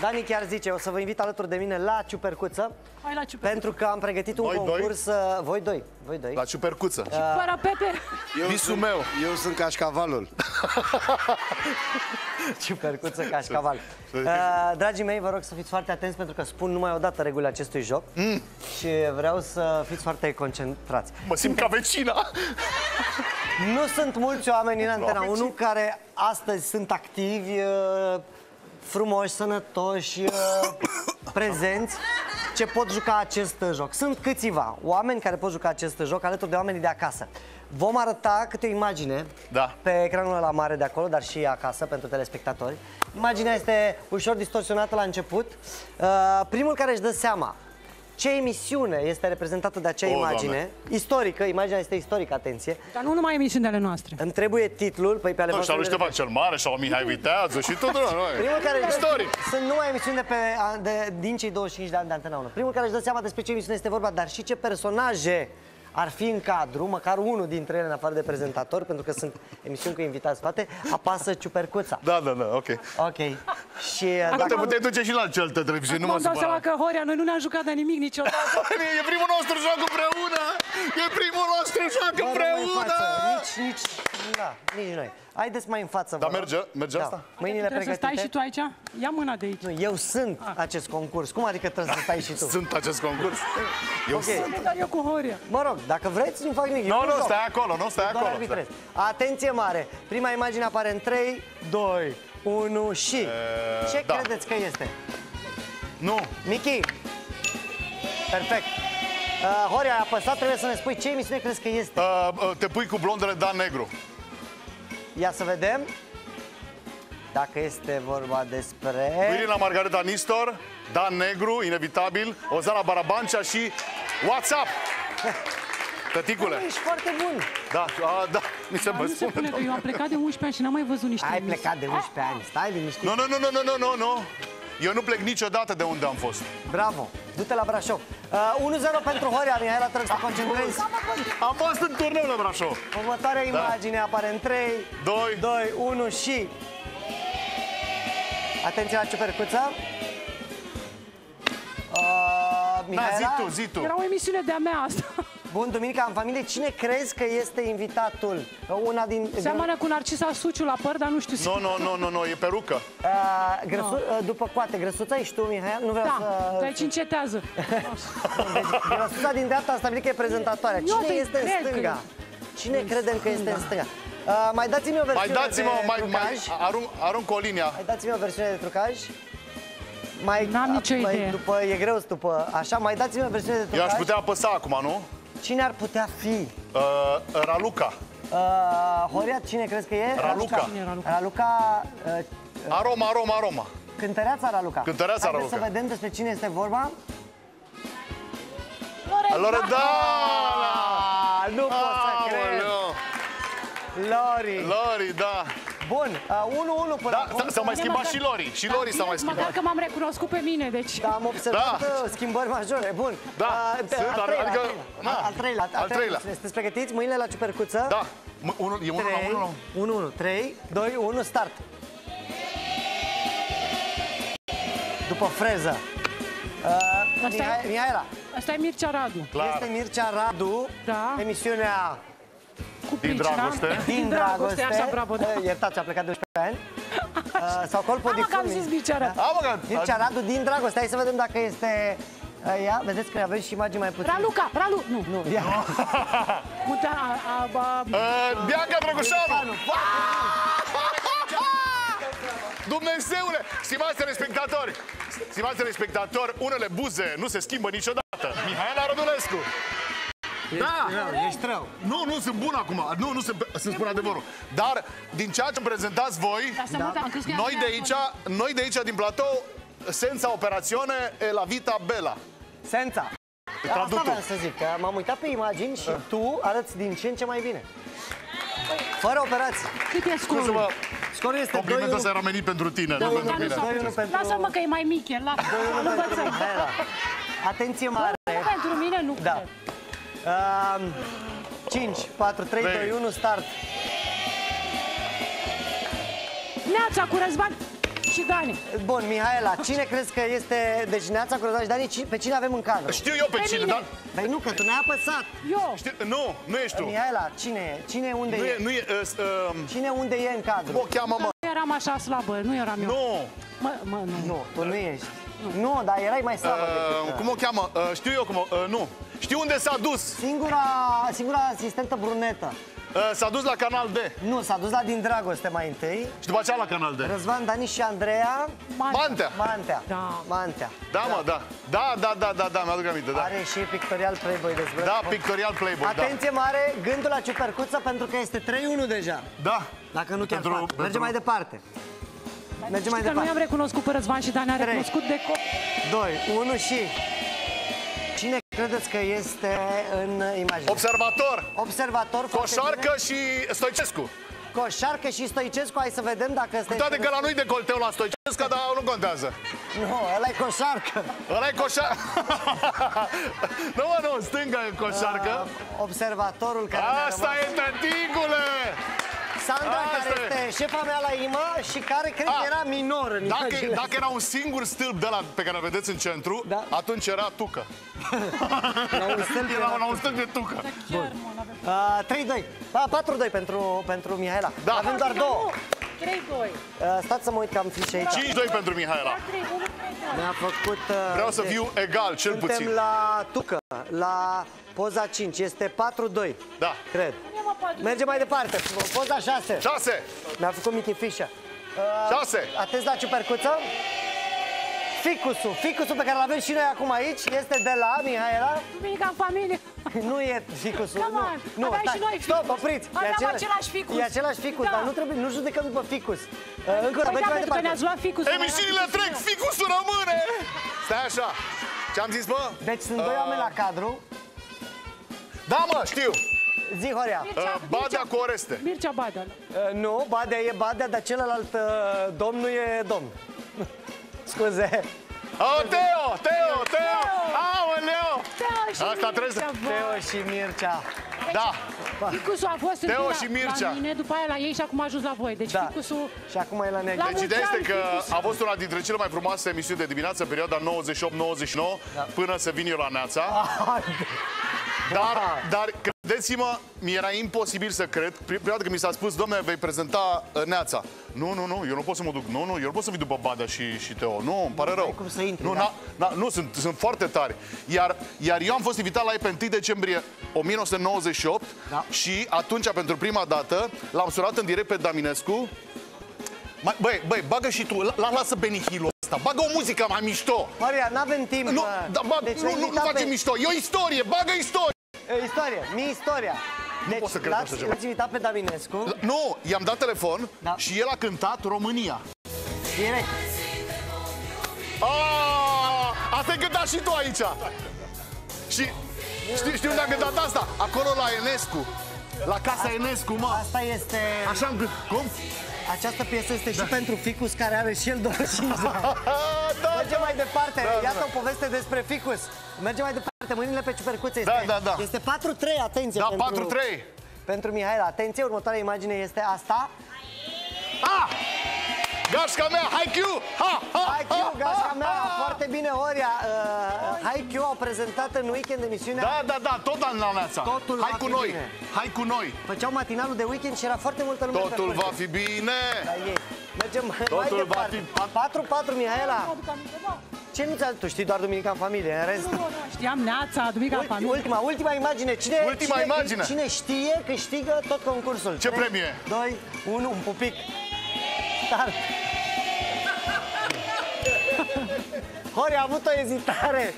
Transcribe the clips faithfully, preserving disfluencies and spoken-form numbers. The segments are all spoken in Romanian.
Dani chiar zice, o să vă invit alături de mine la Ciupercuță. Hai la Ciupercuță. Pentru că am pregătit un noi concurs. Doi? Voi doi. Voi doi. La Ciupercuță. Uh, și fără Pepe. Eu visul meu. Eu sunt cașcavalul. Ciupercuță cașcaval. Uh, dragii mei, vă rog să fiți foarte atenți pentru că spun numai o dată regulile acestui joc. Mm. Și vreau să fiți foarte concentrați. Mă simt ca vecina. Nu sunt mulți oameni în Antena unu care astăzi sunt activi, uh, frumoși, sănătoși, prezenți, ce pot juca acest joc. Sunt câțiva oameni care pot juca acest joc alături de oamenii de acasă. Vom arăta câte o imagine, da, pe ecranul ăla mare de acolo, dar și acasă pentru telespectatori. Imaginea este ușor distorsionată la început. Primul care își dă seama ce emisiune este reprezentată de acea o, imagine, doamne, istorică, imaginea este istorică, atenție. Dar nu numai emisiunile noastea. Îmi trebuie titlul, păi pe ale voastre... Nu, și alu cel mare, și-au Mihai Vitează și tot primul care istoric. Sunt numai emisiuni de pe, de, din cei douăzeci și cinci de ani de Antena unu. Primul care își dă seama despre ce emisiune este vorba, dar și ce personaje ar fi în cadru, măcar unul dintre ele în afară de prezentator, pentru că sunt emisiuni cu invitați toate, apasă Ciupercuța. Da, da, da, ok. Ok. Și acum dacă... te puteți duce și la cealaltă televiziune, nu mă supăra. Acum îmi dau seama că, Horia, noi nu ne-am jucat de nimic niciodată. E primul nostru joc împreună! E primul nostru joc da, împreună! Nici, nici, da, nici noi. Haideți mai în față, vă. Da, merge, merge da, asta? Mâinile pregătite. Să stai și tu aici? Ia mâna de aici. Nu, eu sunt ah. acest concurs. Cum adică trebuie să stai și tu? Sunt acest concurs. Eu okay. sunt. Dar eu cu Horia. Mă rog, dacă vreți, nu fac nimic. Nu, nu, stai acolo, nu stai acolo. Stai. Atenție mare. Prima imagine apare în trei, doi, unu și... E, ce da. credeți că este? Nu. Michi. Perfect. Uh, Horia, ai apăsat, trebuie să ne spui ce emisiune crezi că este. Uh, te pui cu blondele Dan Negru. Ia să vedem dacă este vorba despre... Irina Margareta Nistor, Dan Negru, inevitabil, Ozara Barabancea și What's Up! Tăticule! Ești foarte bun! Da, a, da, mi se mă spune, doamne, că eu am plecat de unsprezece ani și n-am mai văzut niște... Ai emisii. Plecat de unsprezece ani, stai liniștit! Nu, nu, nu, nu, nu, nu, nu! Eu nu plec niciodată de unde am fost. Bravo! Du-te la Brașov. unu zero pentru Horia, Mihaela, trebuie să te concentrezi. Am fost în turneu la Brașov. Următoarea imagine apare în trei, doi, unu și... Atenție la Ciupercuță. Mihaela? Zi tu, zi tu. Era o emisiune de-a mea asta. Bun, Duminica în Familie, cine crezi că este invitatul? Una din... Seamănă cu Narcisa Suciu la păr, dar nu știu... Nu, nu, nu, nu, nu, e perucă. Uh, grăsu... no. După coate, grăsuța ești tu, Mihaela? Nu vreau da, să... Da, deci încetează. Deci, grăsuța din dreapta a stabilit că e prezentatoarea. Cine este în stânga? Cine credem că este în stânga? Uh, mai dați-mi o versiune mai dați-mi o, mai, de trucaj. Mai, arun, arunc o linia. Mai dați-mi o versiune de trucaj. Mai... N-am nicio idee. După, e greu, după... Așa, mai dați-mi o versiune de trucaj. Eu aș putea apăsa acum, nu? Cine ar putea fi? Uh, Raluca. Uh, Horia, cine crezi că e? Raluca. Raluca. Raluca uh, uh, aroma, aroma, aroma. Cântăreața Raluca. Cântăreața Raluca. Să vedem despre cine este vorba. Loretta! Loretta! Ah, nu pot să cred. Lori. Lori, da. Bun, unu unu până acum. Da, s-au mai schimbat și Lori. Și Lori s-au mai schimbat. Măcar că m-am recunoscut pe mine, deci... Da, am observat schimbări majore, bun. Da, al treilea. Al treilea. Sunteți pregătiți? Mâinile la Ciupercuță. Da. E unu la unu. trei, doi, unu, start. După freză. Mihaela. Asta e Mircea Radu. Este Mircea Radu. Emisiunea... Din dragoste. Din dragoste. Așa, bravo, da. Iertați, a plecat de unsprezece ani. Sau colpul de fumii. Am zis Mircea Radu. Mircea Radu din dragoste. Hai să vedem dacă este... Ia, vedeți că avem și imagini mai puțin. Raluca, Ralu... Nu, nu. Bianca Dragoșanu. Dumnezeule! Stimați telespectatori! Stimați telespectatori, unele buze nu se schimbă niciodată. Mihaela Rădulescu. Da! Ești rău. Nu, nu, sunt bun acum. Nu, nu, să-mi spun adevărul. Dar, din ceea ce îmi prezentați voi, noi de aici, noi de aici, din platou, senza operațiune e la vita bella. Senza. Asta vreau să zic, că m-am uitat pe imagini și tu arăți din ce în ce mai bine. Fără operații. Cât e scorul? Scorul este doi unu. Complimentul ăsta era menit pentru tine, nu pentru mine. Lasă-mă că e mai mic, el. Nu bățăm. Atenție mare. Pentru mine nu cred. Um, cinci, patru, trei, doi, unu, start. Neatza cu Răzvan și Dani. Bun, Mihaela, cine crezi că este de Neatza cu Răzvan și Dani? Pe cine avem în cadru? Știu eu pe, pe cine, dar... Păi nu, că tu n-ai apăsat. Eu. Știu... Nu, nu ești tu. Mihaela, cine e? Cine unde nu e? e? Nu e uh, uh... Cine unde e în cadru? O cheamă, mă. Nu eram așa slabă, nu eram eu. Nu. Mă, mă, nu. Nu, tu nu ești. Nu, nu, dar erai mai slabă uh, decât... Cum o cheamă? Uh, știu eu cum o... Uh, nu. Știu unde s-a dus. Singura, singura asistentă brunetă. S-a dus la Canal D. Nu, s-a dus la Din Dragoste mai întâi. Și după aceea la Canal D. Răzvan, Dani și Andreea Mantea. Mantea. Da. Mantea. Da, mă, da. Da, da, da, da, da, mi-aduc aminte, da. Are și Pictorial Playboy dezbrăcat. Da, Pictorial Playboy, da. Atenție mare, gândul la Ciupercuță, pentru că este trei unu deja. Da. Dacă nu chiar fac. Mergem mai departe. Mergem mai departe. Știi că nu i-am recunoscut pe Răzvan și Dani, a recunoscut de doi, unu și... Cine credeți că este în imagine? Observator! Observator! Coșarcă și Stoicescu! Coșarcă și Stoicescu, hai să vedem dacă este... Cu toate că la nu-i decolteu la Stoicescu, dar nu contează. Nu, ăla-i Coșarcă. Ăla-i Coșarcă. Nu, mă, nu, stânga e Coșarcă. Observatorul care... Asta e, tăticule! Sandra, care este șefa mea la I M A și care cred că era minor în imaginea. Dacă era un singur stâlp de ăla pe care îl vedeți în centru, atunci era tucă. Era un stâlp de tucă. trei doi, patru doi pentru Mihaela. Avem doar două. trei doi. Stați să mă uit că am fișe aici. cinci doi pentru Mihaela. Mi-a făcut... Vreau să fiu egal, cel puțin. Suntem la tucă, la poza cinci. Este patru doi, cred. Mergem mai departe. Poza șase. șase. Mi-a făcut mici fișa. șase. Atenți la Ciupercuță. Ficusul. Ficusul pe care îl avem și noi acum aici este de la Mihaela. Duminica în Familie. Nu e ficusul. Nu, nu, aveai și noi ficus. Stop, opriți. Aveam același ficus. E același ficus, dar nu trebuie, nu judecăm după ficus. Încă o dată, pentru că ne-ați luat ficusul. Emisiunile trec, ficusul rămâne. Stai așa. Ce-am zis, bă? Deci sunt doi oameni la cadru. Da, mă, știu. Zi, Horia. Badea cu Oreste. Mircea Badea. Nu, Badea e Badea, dar celălalt domn nu e domn. Scuze. Oh, Teo, Teo, Teo. Aoleu. Teo și Mircea. Da. Ficusul a fost la mine, după aia la ei și acum a ajuns la voi. Deci ficusul... Și acum e la Negru. Deci ideea este că a fost una dintre cele mai frumoase emisiuni de dimineață, perioada nouăzeci și opt nouăzeci și nouă, până să vin eu la Neatza. Dar, dar credeți-mă, mi era imposibil să cred. Prima dată când mi s-a spus, domne, vei prezenta Neatza. Nu, nu, nu, eu nu pot să mă duc. Nu, nu, eu nu pot să vin după Badea și, și Teo. Nu, îmi pare nu, rău. Cum să intri, nu, da? na, na, nu sunt, sunt foarte tari. Iar, iar eu am fost invitat la ei pe întâi decembrie o mie nouă sute nouăzeci și opt, da. Și atunci, pentru prima dată, l-am sunat în direct pe Daminescu. Băi, băi, bagă și tu, la lasă Benny Hill ăsta, bagă o muzică mai mișto. Maria, n-avem timp. Nu, da, bag, deci nu, nu face pe... mișto, e o istorie, bagă istorie. E istorie, mi istoria. Nu deci, pot să cred așa ceva. L-ați invitat pe Daminescu. La, nu, i-am dat telefon, da. Și el a cântat România. Direct. Aaaa, asta-i cântat și tu aici. Și știu, știu unde a cântat asta? Acolo la Enescu, la casa asta, Enescu, mă. Asta este... Așa am gândit, cum? Această piesă este și pentru ficus, care are și el douăzeci și cinci de ani. Mergem mai departe. Iată o poveste despre ficus. Mergem mai departe. Mâinile pe Ciupercuță. Este patru trei, atenție. Da, patru trei. Pentru Mihaela. Atenție, următoarea imagine este asta. Ah! Gașca mea, Haikiu! Haikiu, gașca mea, foarte bine, Horia. Haikiu au prezentat în weekend emisiunea... Da, da, da, tot la Neatza. Hai cu noi, hai cu noi. Făceau matinalul de weekend și era foarte multă lume. Totul va fi bine. Mergem mai departe. patru patru, Mihaela. Ce nu ți-a... Tu știi doar Duminica în Familie, în rest... Nu, nu, nu, știam Neatza, Duminica în Familie. Ultima, ultima imagine. Cine știe, câștigă tot concursul. Ce premie? doi, unu, un pupic. Horia a avut o ezitare.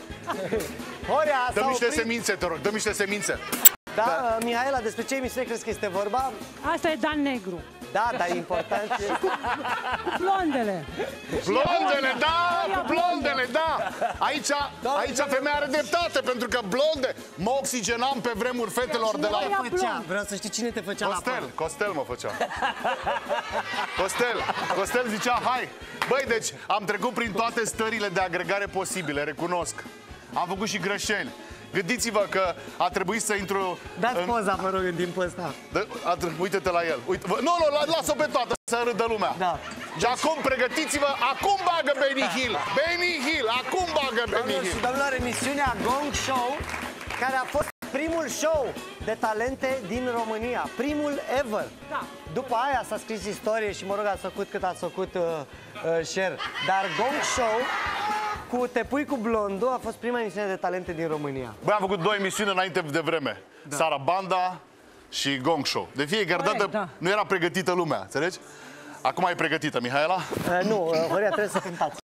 Horia, dă-mi niște semințe, te rog, dă-mi niște semințe. Da, da. Uh, Mihaela, despre ce emisiune crezi că este vorba? Asta e Dan Negru. Da, dar e important. Cu, cu blondele. Blondele, da, cu blondele, da. Aici, aici femeia are dreptate, pentru că blonde mă oxigenam pe vremuri fetelor de la... Vreau să știi cine te făcea la Costel, Costel mă făcea. Costel, Costel zicea, hai. Băi, deci am trecut prin toate stările de agregare posibile, recunosc. Am făcut și greșeli. Gândiți-vă că a trebuit să intru... Dați în... poza, mă rog, în timpul ăsta. Uite-te la el. Uite... Nu, nu, las-o pe toată să râdă lumea. Da. Și acum pregătiți-vă, acum bagă Benny Hill! Benny Hill, acum bagă Benny Hill! Domnilor, emisiunea Gong Show, care a fost primul show de talente din România. Primul ever. Da. După aia s-a scris istorie și mă rog, ați făcut cât ați făcut uh, uh, share. Dar Gong Show cu Te pui cu blondul a fost prima emisiune de talente din România. Băi, am făcut două emisiuni înainte de vreme. Da. Sara Banda și Gong Show. De fiecare dată da. nu era pregătită lumea, înțelegi? Acum e pregătită, Mihaela? Uh, nu, Horia, trebuie să cântați.